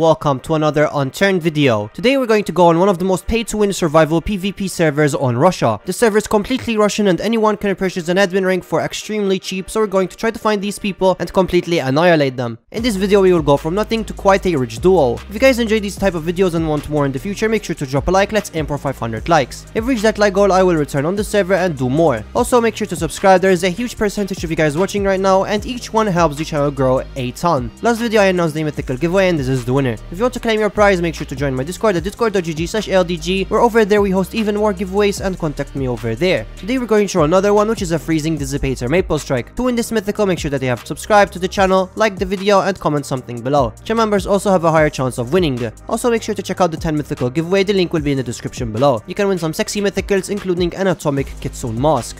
Welcome to another Unturned video. Today we're going to go on one of the most pay-to-win survival PvP servers on Russia. The server is completely Russian and anyone can purchase an admin rank for extremely cheap, so we're going to try to find these people and completely annihilate them. In this video we will go from nothing to quite a rich duo. If you guys enjoy these type of videos and want more in the future, make sure to drop a like. Let's aim for 500 likes. If we reach that like goal, I will return on the server and do more. Also make sure to subscribe. There is a huge percentage of you guys watching right now and each one helps the channel grow a ton. Last video I announced the mythical giveaway and this is the winner. If you want to claim your prize, make sure to join my Discord at Discord.gg/LDG, where over there we host even more giveaways and contact me over there. Today we're going to show another one, which is a Freezing Dissipator Maple Strike. To win this mythical, make sure that you have subscribed to the channel, like the video and comment something below. Channel members also have a higher chance of winning. Also make sure to check out the 10 mythical giveaway, the link will be in the description below. You can win some sexy mythicals including an Atomic Kitsune Mask.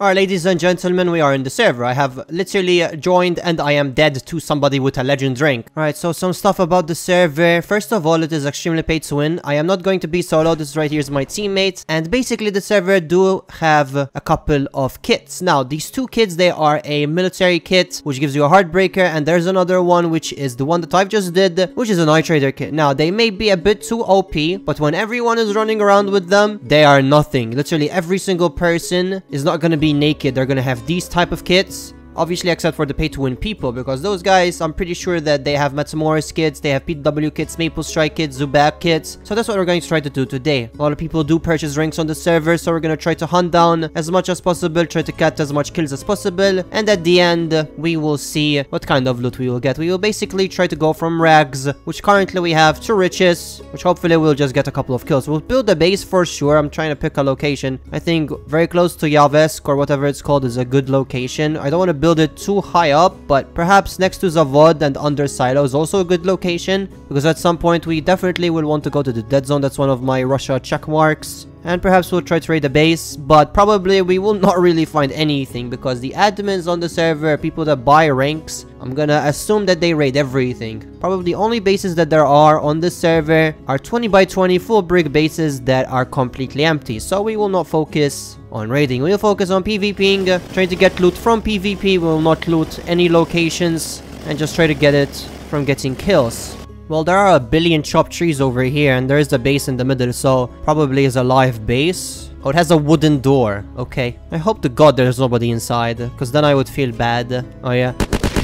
Alright, ladies and gentlemen, we are in the server. I have literally joined and I am dead to somebody with a legend rank. Alright, so some stuff about the server. First of all, it is extremely pay to win. I am not going to be solo. This right here is my teammate. And basically the server do have a couple of kits. Now, these two kits, they are a military kit, which gives you a Heartbreaker. And there's another one, which is the one that I've just did, which is an iTrader kit. Now, they may be a bit too OP, but when everyone is running around with them, they are nothing. Literally every single person is not going to be naked. They're gonna have these type of kits, obviously, except for the pay-to-win people, because those guys, I'm pretty sure that they have Matsumura's kits, they have P2W kits, Maple Strike kits, Zubak kits, so that's what we're going to try to do today. A lot of people do purchase ranks on the server, so we're gonna try to hunt down as much as possible, try to cut as much kills as possible, and at the end, we will see what kind of loot we will get. We will basically try to go from rags, which currently we have, to riches, which hopefully we'll just get a couple of kills. We'll build a base for sure. I'm trying to pick a location. I think very close to Yavesk, or whatever it's called, is a good location. I don't want to build it too high up, but perhaps next to Zavod and under Silo is also a good location, because at some point we definitely will want to go to the dead zone. That's one of my Russia check marks. And perhaps we'll try to raid a base, but probably we will not really find anything, because the admins on the server, people that buy ranks, I'm gonna assume that they raid everything. Probably the only bases that there are on the server are 20x20 full brick bases that are completely empty, so we will not focus on raiding. We'll focus on PvPing, trying to get loot from PvP. We will not loot any locations and just try to get it from getting kills. Well, there are a billion chopped trees over here and there is the base in the middle, so probably is a live base. Oh, it has a wooden door. Okay. I hope to God there's nobody inside, because then I would feel bad. Oh yeah.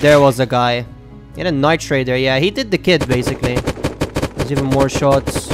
There was a guy. He had a Night Trader. Yeah, he did the kid basically. There's even more shots.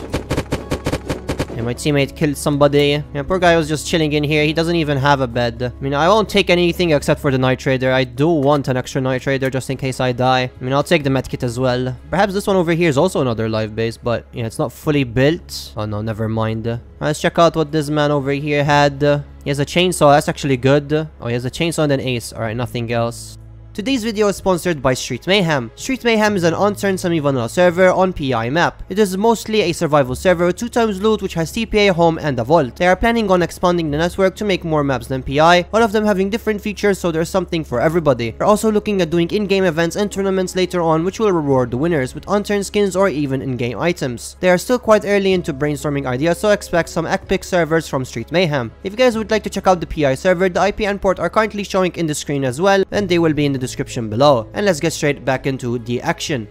Yeah, my teammate killed somebody. Yeah, poor guy was just chilling in here. He doesn't even have a bed. I mean, I won't take anything except for the Night Trader. I do want an extra Night Trader just in case I die. I mean, I'll take the medkit as well. Perhaps this one over here is also another live base, but yeah, it's not fully built. Oh no, never mind. Let's check out what this man over here had. He has a chainsaw. That's actually good. Oh, he has a chainsaw and an ace. Alright, nothing else. Today's video is sponsored by Street Mayhem. Street Mayhem is an unturned semi-vanilla server on PI map. It is mostly a survival server with 2x loot, which has TPA, home and a vault. They are planning on expanding the network to make more maps than PI, all of them having different features, so there's something for everybody. They're also looking at doing in-game events and tournaments later on, which will reward the winners with unturned skins or even in-game items. They are still quite early into brainstorming ideas, so expect some epic servers from Street Mayhem. If you guys would like to check out the PI server, the IP and port are currently showing in the screen as well, and they will be in the description below. And let's get straight back into the action.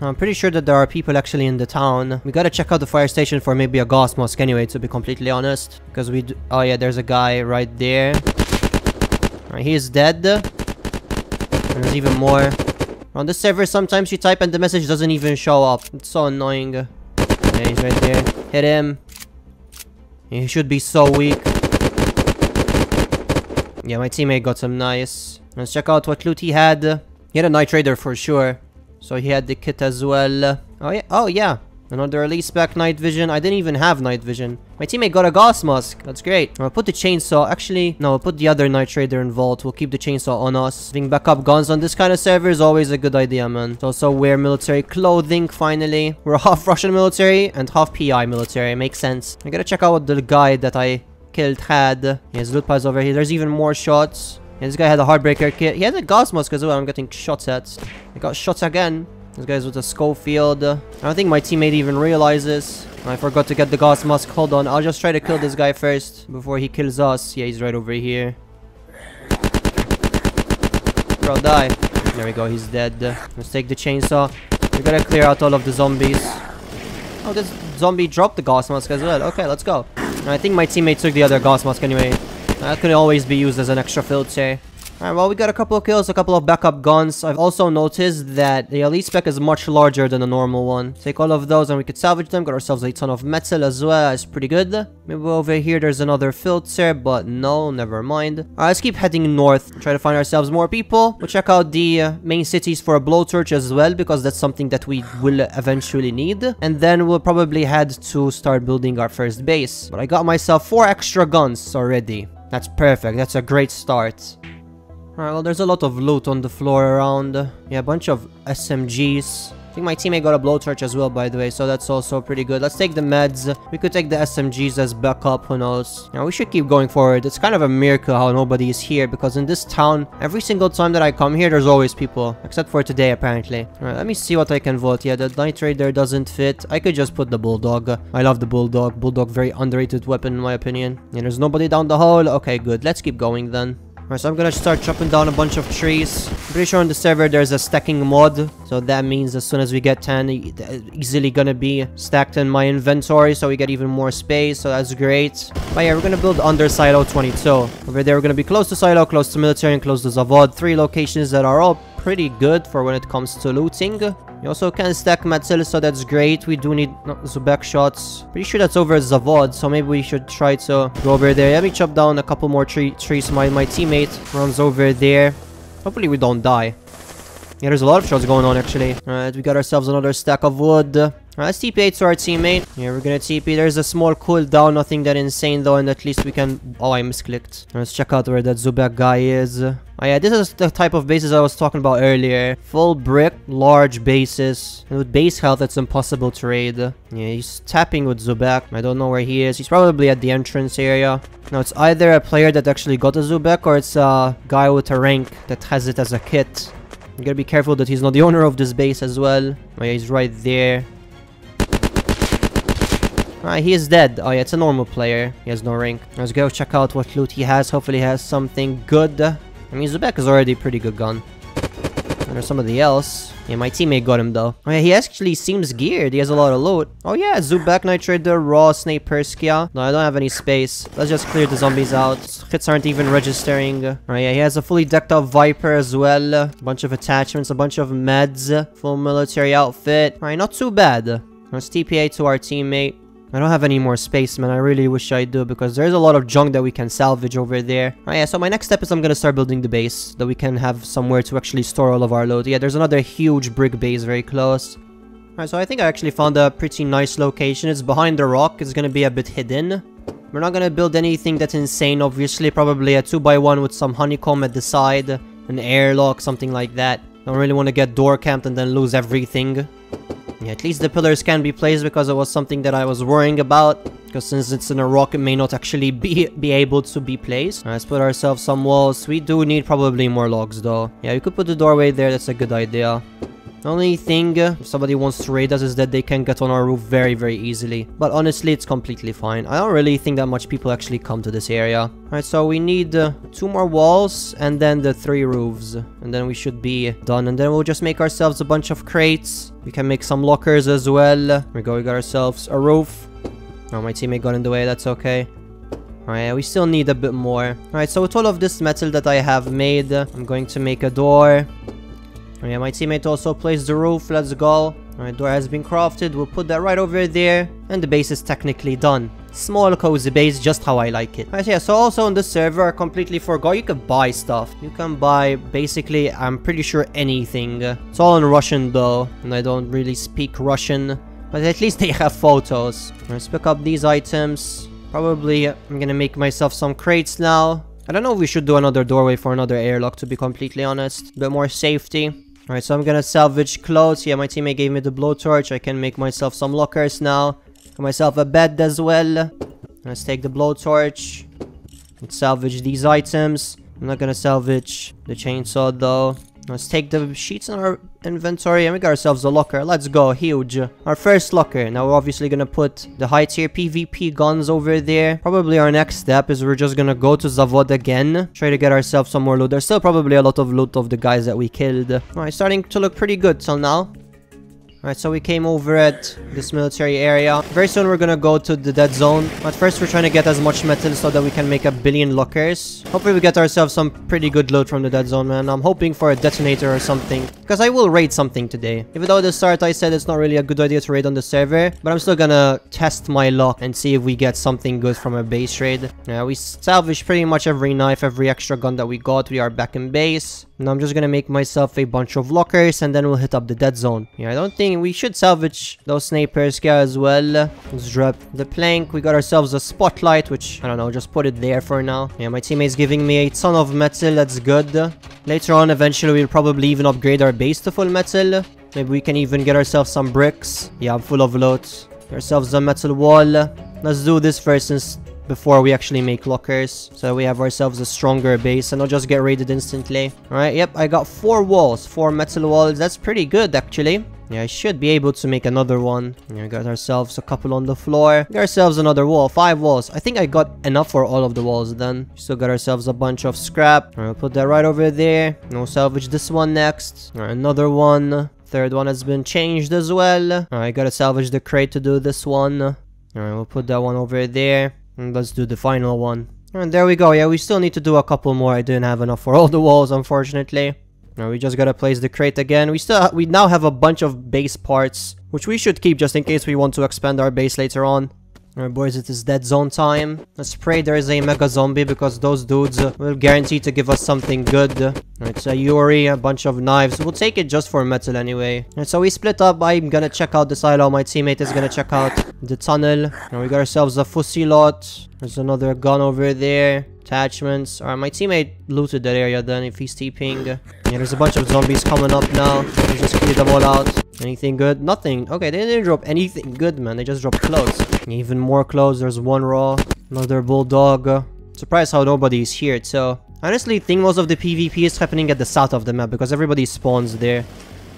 I'm pretty sure that there are people actually in the town. We gotta check out the fire station for maybe a Gauss Musk anyway, to be completely honest, because we oh yeah, there's a guy right there. Right, he is dead. There's even more. On the server sometimes you type and the message doesn't even show up. It's so annoying. Yeah, he's right there. Hit him. He should be so weak. Yeah, my teammate got some nice. Let's check out what loot he had. He had a Night Trader for sure. So he had the kit as well. Oh yeah, oh yeah. Another release spec Night Vision. I didn't even have Night Vision. My teammate got a Gauss Musk. That's great. I'll put the chainsaw. Actually, no, I'll put the other Night Trader in vault. We'll keep the chainsaw on us. Having backup guns on this kind of server is always a good idea, man. Also wear military clothing, finally. We're half Russian military and half PI military. Makes sense. I gotta check out the guy that I killed had. He has loot piles over here. There's even more shots. Yeah, this guy had a Heartbreaker kit. He had a Gauss Musk as well. I'm getting shots at. I got shots again. This guy's with a Schofield. I don't think my teammate even realizes. I forgot to get the Gauss Musk. Hold on. I'll just try to kill this guy first before he kills us. Yeah, he's right over here. Bro, die. There we go, he's dead. Let's take the chainsaw. We're gonna clear out all of the zombies. Oh, this zombie dropped the Gauss Musk as well. Okay, let's go. And I think my teammate took the other Gauss Musk anyway. That can always be used as an extra filter. Alright, well, we got a couple of kills, a couple of backup guns. I've also noticed that the elite spec is much larger than a normal one. Take all of those and we could salvage them. Got ourselves a ton of metal as well. It's pretty good. Maybe over here there's another filter, but no, never mind. Alright, let's keep heading north. Try to find ourselves more people. We'll check out the main cities for a blowtorch as well, because that's something that we will eventually need. And then we'll probably head to start building our first base. But I got myself 4 extra guns already. That's perfect. That's a great start. Alright, well, there's a lot of loot on the floor around. Yeah, a bunch of SMGs. I think my teammate got a blowtorch as well, by the way, so that's also pretty good. Let's take the meds. We could take the SMGs as backup, who knows. Now, we should keep going forward. It's kind of a miracle how nobody is here, because in this town, every single time that I come here, there's always people. Except for today, apparently. Alright, let me see what I can vote. Yeah, the Night Raider doesn't fit. I could just put the Bulldog. I love the Bulldog. Bulldog, very underrated weapon, in my opinion. Yeah, there's nobody down the hole. Okay, good. Let's keep going, then. Alright, so I'm gonna start chopping down a bunch of trees. I'm pretty sure on the server there's a stacking mod. So that means as soon as we get 10, it's easily gonna be stacked in my inventory. So we get even more space, so that's great. But yeah, we're gonna build under Silo 22. Over there we're gonna be close to Silo, close to Military, and close to Zavod. 3 locations that are all pretty good for when it comes to looting. You also can stack metal, so that's great. We do need Zubak shots. Pretty sure that's over at Zavod, so maybe we should try to go over there. Let me chop down a couple more trees. My teammate runs over there. Hopefully we don't die. Yeah, there's a lot of shots going on, actually. Alright, we got ourselves another stack of wood. Alright, let's TP to our teammate. Yeah, we're gonna TP. There's a small cooldown, nothing that insane, though, and at least we can... Oh, I misclicked. Let's check out where that Zubak guy is. Oh yeah, this is the type of bases I was talking about earlier. Full brick, large bases. And with base health, it's impossible to raid. Yeah, he's tapping with Zubak. I don't know where he is. He's probably at the entrance area. Now, it's either a player that actually got a Zubak, or it's a guy with a rank that has it as a kit. You gotta be careful that he's not the owner of this base as well. Oh yeah, he's right there. Alright, he is dead. Oh yeah, it's a normal player. He has no rank. Let's go check out what loot he has. Hopefully he has something good. I mean, Zubak is already a pretty good gun. And there's somebody else. Yeah, my teammate got him, though. Oh, yeah, he actually seems geared. He has a lot of loot. Oh, yeah, Zubak, Night Trader, Raw, Sniper SK. No, I don't have any space. Let's just clear the zombies out. Hits aren't even registering. Oh, yeah, he has a fully decked out Viper as well. A bunch of attachments, a bunch of meds. Full military outfit. All right, not too bad. Let's TPA to our teammate. I don't have any more space, man. I really wish I do, because there's a lot of junk that we can salvage over there. Oh yeah, so my next step is I'm gonna start building the base, that we can have somewhere to actually store all of our loot. Yeah, there's another huge brick base very close. Alright, so I think I actually found a pretty nice location. It's behind the rock. It's gonna be a bit hidden. We're not gonna build anything that's insane, obviously. Probably a 2x1 with some honeycomb at the side, an airlock, something like that. Don't really want to get door camped and then lose everything. Yeah, at least the pillars can be placed, because it was something that I was worrying about. Because since it's in a rock, it may not actually be able to be placed. Alright, let's put ourselves some walls. We do need probably more logs, though. Yeah, you could put the doorway there. That's a good idea. The only thing, if somebody wants to raid us, is that they can get on our roof very, very easily. But honestly, it's completely fine. I don't really think that much people actually come to this area. Alright, so we need 2 more walls, and then the 3 roofs. And then we should be done. And then we'll just make ourselves a bunch of crates. We can make some lockers as well. Here we go, we got ourselves a roof. Oh, my teammate got in the way, that's okay. Alright, we still need a bit more. Alright, so with all of this metal that I have made, I'm going to make a door. Oh yeah, my teammate also placed the roof. Let's go. Alright, door has been crafted. We'll put that right over there. And the base is technically done. Small, cozy base, just how I like it. Alright, yeah, so also on the server, I completely forgot, you can buy stuff. You can buy, basically, I'm pretty sure anything. It's all in Russian, though. And I don't really speak Russian. But at least they have photos. Let's pick up these items. Probably, I'm gonna make myself some crates now. I don't know if we should do another doorway for another airlock, to be completely honest. A bit more safety. Alright, so I'm gonna salvage clothes. Yeah, my teammate gave me the blowtorch. I can make myself some lockers now. Got myself a bed as well. Let's take the blowtorch. Let's salvage these items. I'm not gonna salvage the chainsaw, though. Let's take the sheets in our inventory and we got ourselves a locker. Let's go, huge. Our first locker. Now we're obviously gonna put the high tier PvP guns over there. Probably our next step is we're just gonna go to Zavod again. Try to get ourselves some more loot. There's still probably a lot of loot of the guys that we killed. Alright, starting to look pretty good till now. Alright, so we came over at this military area. Very soon we're gonna go to the dead zone. But first we're trying to get as much metal so that we can make 1 billion lockers. Hopefully we get ourselves some pretty good loot from the dead zone, man. I'm hoping for a detonator or something. Because I will raid something today. Even though at the start I said it's not really a good idea to raid on the server. But I'm still gonna test my luck and see if we get something good from a base raid. Yeah, we salvaged pretty much every knife, every extra gun that we got. We are back in base. And I'm just gonna make myself a bunch of lockers and then we'll hit up the dead zone. Yeah, I don't think we should salvage those snipers as well. Let's drop the plank. We got ourselves a spotlight, which, I don't know, just put it there for now. Yeah, my teammate's giving me a ton of metal. That's good. Later on, eventually, we'll probably even upgrade our base to full metal. Maybe we can even get ourselves some bricks. Yeah, I'm full of loot. Get ourselves a metal wall. Let's do this first instead, before we actually make lockers, so we have ourselves a stronger base and not just get raided instantly. Alright, yep, I got 4 walls, 4 metal walls. That's pretty good, actually. Yeah, I should be able to make another one. Yeah, we got ourselves a couple on the floor. We got ourselves another wall, 5 walls. I think I got enough for all of the walls then. Still got ourselves a bunch of scrap. Alright, we'll put that right over there. We'll salvage this one next. Alright, another one. Third one has been changed as well. Alright, I gotta salvage the crate to do this one. Alright, we'll put that one over there. And let's do the final one. And there we go. Yeah, we still need to do a couple more. I didn't have enough for all the walls, unfortunately. Now we just gotta place the crate again. We now have a bunch of base parts, which we should keep just in case we want to expand our base later on. Alright, boys, it is dead zone time. Let's pray there is a mega zombie, because those dudes will guarantee to give us something good. Alright, so a Yuri, a bunch of knives. We'll take it just for metal anyway. Alright, so we split up. I'm gonna check out the silo. My teammate is gonna check out the tunnel. Now we got ourselves a fusillot. There's another gun over there. Attachments. Alright, my teammate looted that area then, if he's TPing. Yeah, there's a bunch of zombies coming up now. Let's just clear them all out. Anything good? Nothing. Okay, they didn't drop anything good, man. They just dropped clothes. Even more clothes. There's one raw. Another bulldog. Surprised how nobody's here, so... honestly, think most of the PvP is happening at the south of the map, because everybody spawns there.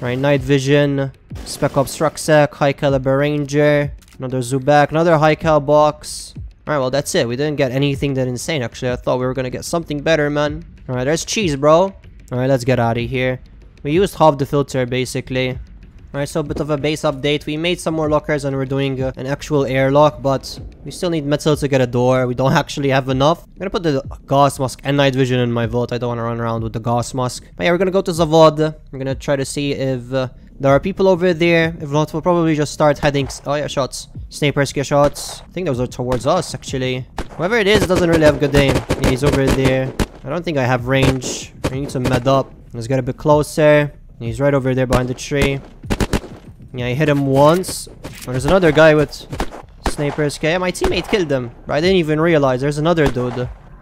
Right, Night Vision. Spec Ops Rucksack. High Caliber Ranger. Another Zubak. Another High Cal box. Alright, well, that's it. We didn't get anything that insane, actually. I thought we were gonna get something better, man. Alright, there's cheese, bro. Alright, let's get out of here. We used half the filter, basically. Alright, so a bit of a base update. We made some more lockers and we're doing an actual airlock, but we still need metal to get a door. We don't actually have enough. I'm gonna put the Gauss Musk and Night Vision in my vault. I don't wanna run around with the Gauss Musk. But yeah, we're gonna go to Zavod. We're gonna try to see if there are people over there. If not, we'll probably just start heading... oh yeah, shots. Sniper SK shots. I think those are towards us, actually. Whoever it is, it doesn't really have good aim. Yeah, he's over there. I don't think I have range. I need to med up. Let's get a bit closer. He's right over there behind the tree. Yeah, I hit him once. Oh, there's another guy with snipers. Okay, yeah, my teammate killed him. But I didn't even realize there's another dude.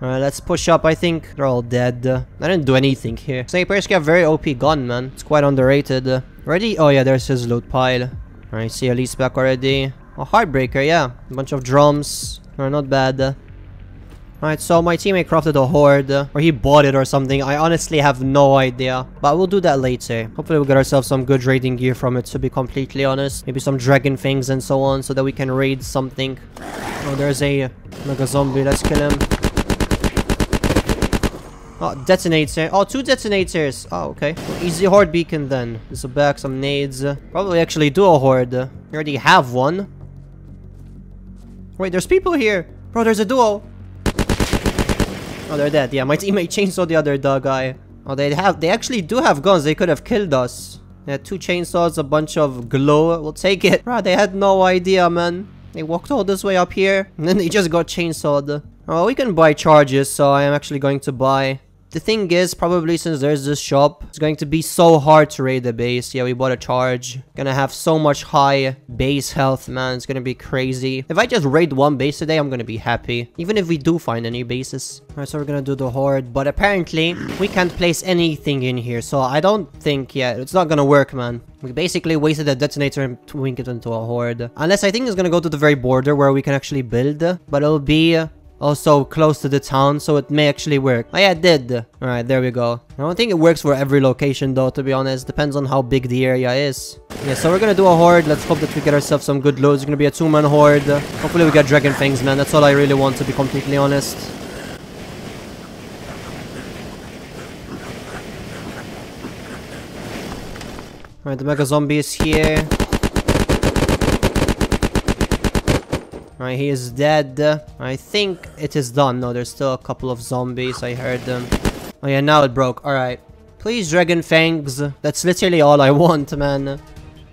Alright, let's push up. I think they're all dead. I didn't do anything here. Snipers got a very OP gun, man. It's quite underrated. Ready? Oh yeah, there's his loot pile. Alright, see Elise back already. A Heartbreaker, yeah. A bunch of drums. Alright, not bad. Alright, so my teammate crafted a horde, or he bought it or something. I honestly have no idea, but we'll do that later. Hopefully we'll get ourselves some good raiding gear from it, to be completely honest. Maybe some Dragon Fangs and so on, so that we can raid something. Oh, there's a mega zombie. Let's kill him. Oh, detonator. Oh, 2 detonators. Oh, okay. Well, easy horde beacon then. This will back some nades. Probably actually do a horde. We already have one. Wait, there's people here. Bro, there's a duo. Oh, they're dead. Yeah, my teammate chainsawed the other guy. Oh, they actually do have guns. They could have killed us. They had 2 chainsaws, a bunch of glow. We'll take it. Bruh, they had no idea, man. They walked all this way up here, and then they just got chainsawed. Oh, we can buy charges, so I am actually going to buy. The thing is, probably since there's this shop, it's going to be so hard to raid the base. Yeah, we bought a charge. Gonna have so much high base health, man. It's gonna be crazy. If I just raid one base today, I'm gonna be happy. Even if we do find any bases. Alright, so we're gonna do the horde. But apparently, we can't place anything in here. So I don't think, yeah, it's not gonna work, man. We basically wasted a detonator and twink it into a horde. Unless I think it's gonna go to the very border where we can actually build. But it'll be... also close to the town, so it may actually work. Oh yeah, it did. Alright, there we go. I don't think it works for every location though, to be honest. Depends on how big the area is. Yeah, so we're gonna do a horde. Let's hope that we get ourselves some good loot. It's gonna be a two-man horde. Hopefully we get Dragon Fangs, man. That's all I really want, to be completely honest. Alright, the Mega Zombie is here. Alright, he is dead. I think it is done. No, there's still a couple of zombies. I heard them. Oh yeah, now it broke. Alright. Please, Dragon Fangs. That's literally all I want, man.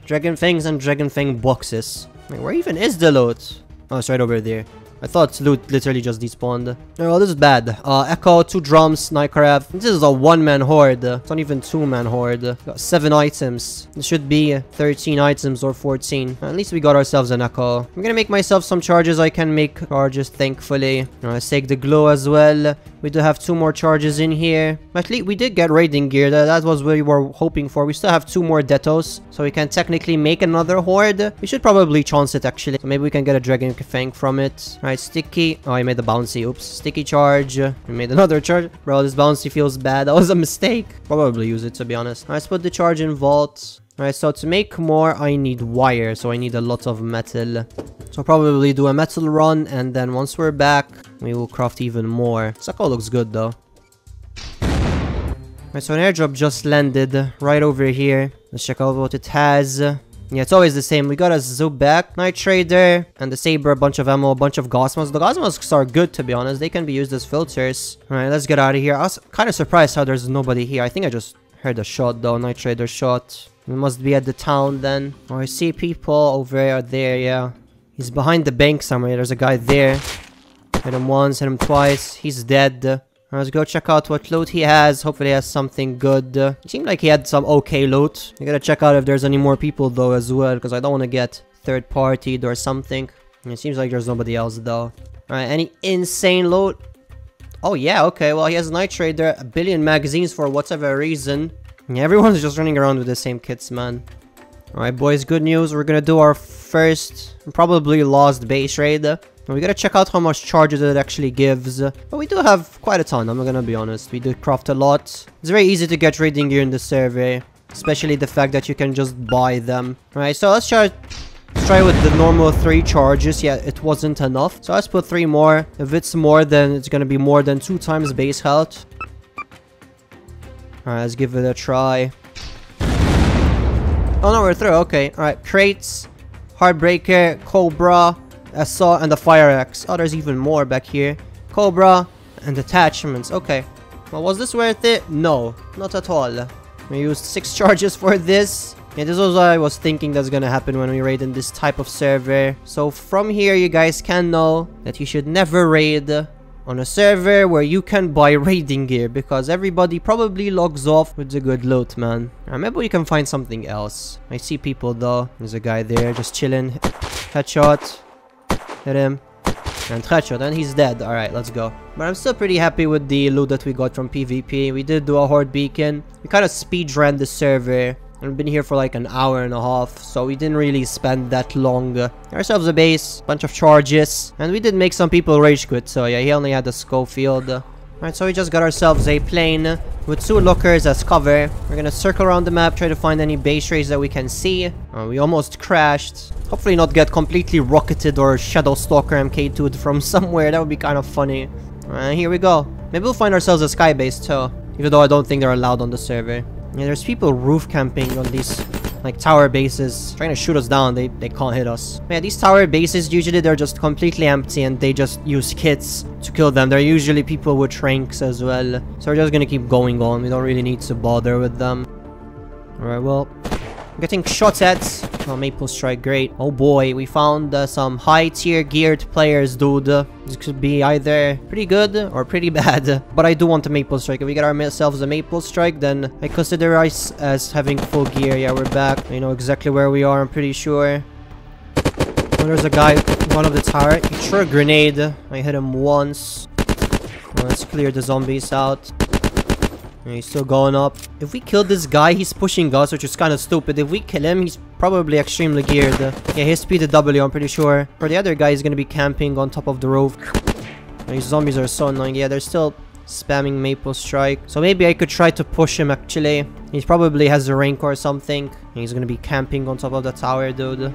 Dragon Fangs and Dragon Fang boxes. Wait, where even is the loot? Oh, it's right over there. I thought loot literally just despawned. Oh, this is bad. Echo, 2 drums, Nightcraft. This is a 1-man horde. It's not even 2-man horde. Got 7 items. It should be 13 items or 14. At least we got ourselves an Echo. I'm gonna make myself some charges. I can make charges, thankfully. Let's take the glow as well. We do have 2 more charges in here. Actually, we did get raiding gear. That was what we were hoping for. We still have 2 more detos. So we can technically make another horde. We should probably chance it, actually. So maybe we can get a Dragon Fang from it. Alright, sticky. Oh, I made the bouncy. Oops. Sticky charge. We made another charge. Bro, this bouncy feels bad. That was a mistake. Probably use it, to be honest. Alright, let's put the charge in vault. Alright, so to make more, I need wire. So I need a lot of metal. So probably do a metal run. And then once we're back, we will craft even more. Sako looks good, though. Alright, so an airdrop just landed right over here. Let's check out what it has. Yeah, it's always the same. We got a Zubak, Night Trader, and the Saber, a bunch of ammo, a bunch of Gossmos. The Gossmos are good, to be honest. They can be used as filters. Alright, let's get out of here. I was kind of surprised how there's nobody here. I think I just heard a shot, though. Night Trader shot. We must be at the town, then. Oh, I see people over there, yeah. He's behind the bank somewhere. There's a guy there. Hit him once, hit him twice. He's dead. Let's go check out what loot he has. Hopefully he has something good. It seemed like he had some okay loot. I gotta check out if there's any more people though as well, because I don't want to get third-partied or something. It seems like there's nobody else though. Alright, any insane loot? Oh yeah, okay. Well, he has Night Trader, 1 billion magazines for whatever reason. Yeah, everyone's just running around with the same kits, man. Alright, boys, good news. We're gonna do our first, probably lost base raid. We gotta check out how much charges it actually gives. But we do have quite a ton, I'm gonna be honest. We do craft a lot. It's very easy to get raiding gear in the survey. Especially the fact that you can just buy them. Alright, so let's try with the normal 3 charges. Yeah, it wasn't enough. So let's put 3 more. If it's more, then it's gonna be more than 2 times base health. Alright, let's give it a try. Oh no, we're through, okay. Alright, crates, Heartbreaker, Cobra, Assault, and the fire axe. Oh, there's even more back here. Cobra and attachments. Okay. Well, was this worth it? No, not at all. We used 6 charges for this. Yeah, this was what I was thinking that's gonna happen when we raid in this type of server. So from here, you guys can know that you should never raid on a server where you can buy raiding gear, because everybody probably logs off with the good loot, man. Right, maybe we can find something else. I see people though. There's a guy there just chilling. Headshot. Hit him. And headshot, and he's dead. Alright, let's go. But I'm still pretty happy with the loot that we got from PvP. We did do a Horde Beacon. We kind of speed ran the server. And we've been here for like an hour and a half, so we didn't really spend that long. Ourselves a base, bunch of charges. And we did make some people rage quit, so yeah, he only had a Schofield. Alright, so we just got ourselves a plane with 2 lockers as cover. We're gonna circle around the map, try to find any base raids that we can see. Oh, we almost crashed. Hopefully not get completely rocketed or Shadow Stalker MK2'd from somewhere. That would be kind of funny. Alright, here we go. Maybe we'll find ourselves a sky base too. Even though I don't think they're allowed on the server. Yeah, there's people roof camping on these, like, tower bases. Trying to shoot us down, they can't hit us. Yeah, these tower bases, usually they're just completely empty and they just use kits to kill them. They're usually people with ranks as well. So we're just gonna keep going on. We don't really need to bother with them. Alright, well, I'm getting shot at. Oh, Maple Strike, great. Oh boy, we found some high-tier geared players, dude. This could be either pretty good or pretty bad. But I do want a Maple Strike. If we get ourselves a Maple Strike, then I consider us as having full gear. Yeah, we're back. I know exactly where we are, I'm pretty sure. Oh, there's a guy, one of the tower. He threw a grenade. I hit him once. Well, let's clear the zombies out. He's still going up. If we kill this guy, he's pushing us, which is kind of stupid. If we kill him, he's probably extremely geared. Yeah, he's P2W, I'm pretty sure. Or the other guy is going to be camping on top of the roof. These zombies are so annoying. Yeah, they're still spamming Maple Strike. So maybe I could try to push him actually. He probably has a rank or something. He's gonna be camping on top of the tower, dude.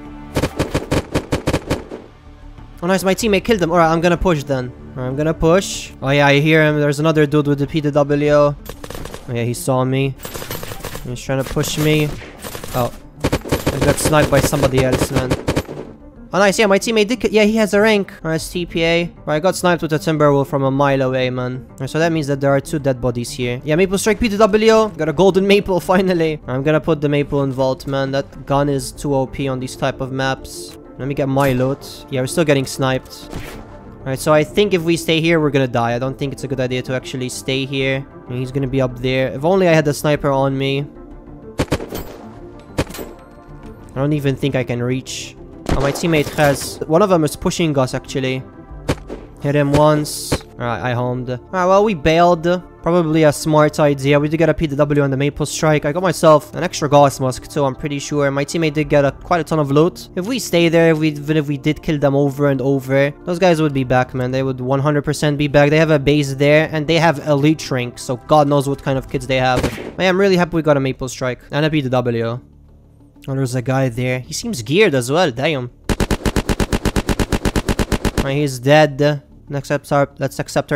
Oh nice, my teammate killed him. Alright, I'm gonna push then. Right, I'm gonna push. Oh yeah, I hear him. There's another dude with the PDW. Oh yeah, he saw me. He's trying to push me. Oh. I got sniped by somebody else, man. Oh nice, yeah, my teammate did kill. Yeah, he has a rank. Alright, it's TPA. Right, I got sniped with a Timberwolf from a mile away, man. Right, so that means that there are two dead bodies here. Yeah, Maple Strike PTW. Got a golden maple, finally. Right, I'm gonna put the maple in vault, man. That gun is too OP on these type of maps. Let me get my loot. Yeah, we're still getting sniped. Alright, so I think if we stay here, we're gonna die. I don't think it's a good idea to actually stay here. And he's gonna be up there. If only I had the sniper on me. I don't even think I can reach. Oh, my teammate has... One of them is pushing us, actually. Hit him once. Alright, I homed. Alright, well, we bailed. Probably a smart idea. We did get a PDW on the Maple Strike. I got myself an extra Gauss Musk, too, I'm pretty sure. My teammate did get quite a ton of loot. If we stay there, even if we did kill them over and over, those guys would be back, man. They would 100% be back. They have a base there, and they have elite rank, so God knows what kind of kids they have. Man, I'm really happy we got a Maple Strike. And a PDW. Oh, there's a guy there. He seems geared as well, damn. Right, he's dead. Let's accept our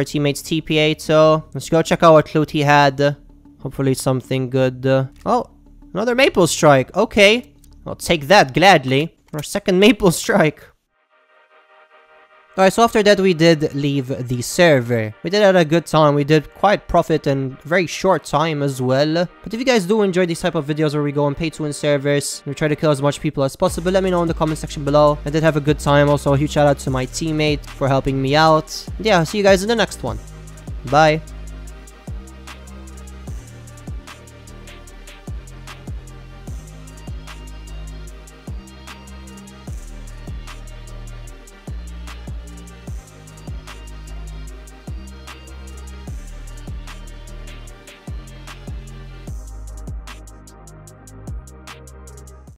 teammate's TPA, so... Let's go check out what loot he had. Hopefully something good. Oh, another Maple Strike. Okay, I'll take that gladly. Our second Maple Strike. Alright, so after that we did leave the server. We did have a good time, we did quite profit in very short time as well. But if you guys do enjoy these type of videos where we go on pay-to-win servers, we try to kill as much people as possible, let me know in the comment section below. I did have a good time, also a huge shout out to my teammate for helping me out. And yeah, I'll see you guys in the next one. Bye!